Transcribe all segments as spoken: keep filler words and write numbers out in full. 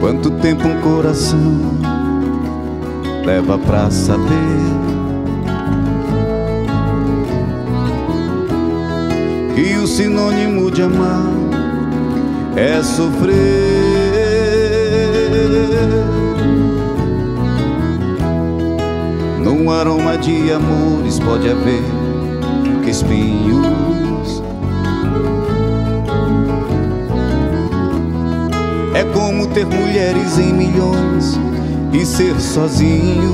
Quanto tempo um coração leva pra saber que o sinônimo de amar é sofrer? Num aroma de amores pode haver que espinhos. É como ter mulheres em milhões e ser sozinho.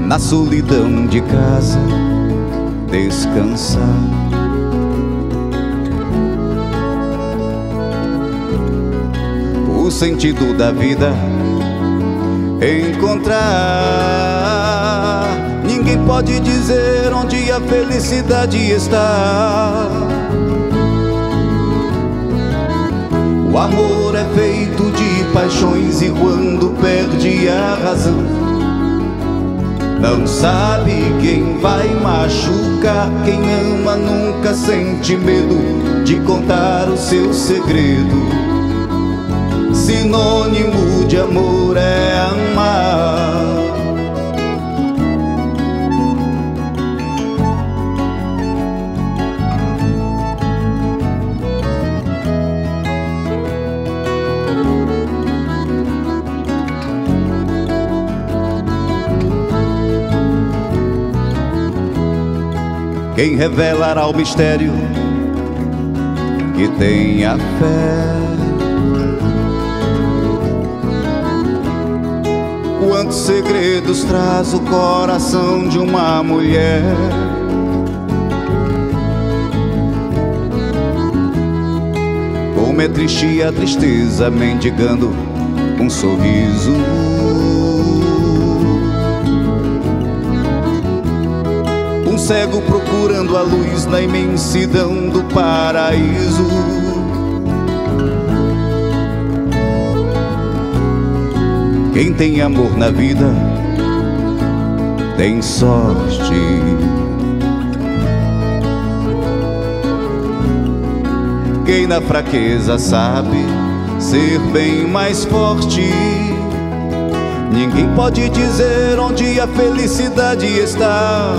Na solidão de casa, descansar. O sentido da vida encontrar. Ninguém pode dizer onde a felicidade está. O amor é feito de paixões e quando perde a razão, não sabe quem vai machucar. Quem ama nunca sente medo de contar o seu segredo. Sinônimo de amor é amar. Quem revelará o mistério que tem a fé? Quantos segredos traz o coração de uma mulher? Como é triste a tristeza mendigando um sorriso. Um cego procurando a luz na imensidão do paraíso. Quem tem amor na vida tem sorte. Quem na fraqueza sabe ser bem mais forte. Ninguém pode dizer onde a felicidade está.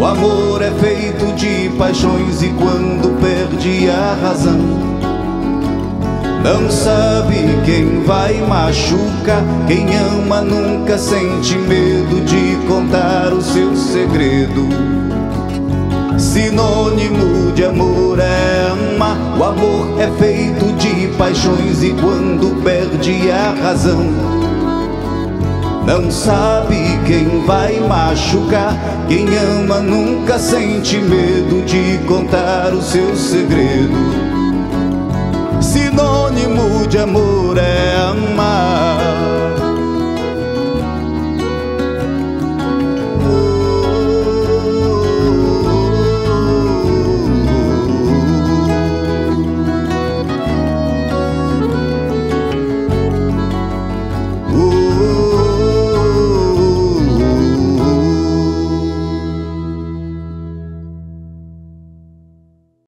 O amor é feito de paixões e quando perde a razão, não sabe quem vai machucar. Quem ama nunca sente medo de contar o seu segredo. Sinônimo de amor é amar. O amor é feito de paixões e quando perde a razão, não sabe quem vai machucar. Quem ama nunca sente medo de contar o seu segredo. Sinônimo de amor é amar.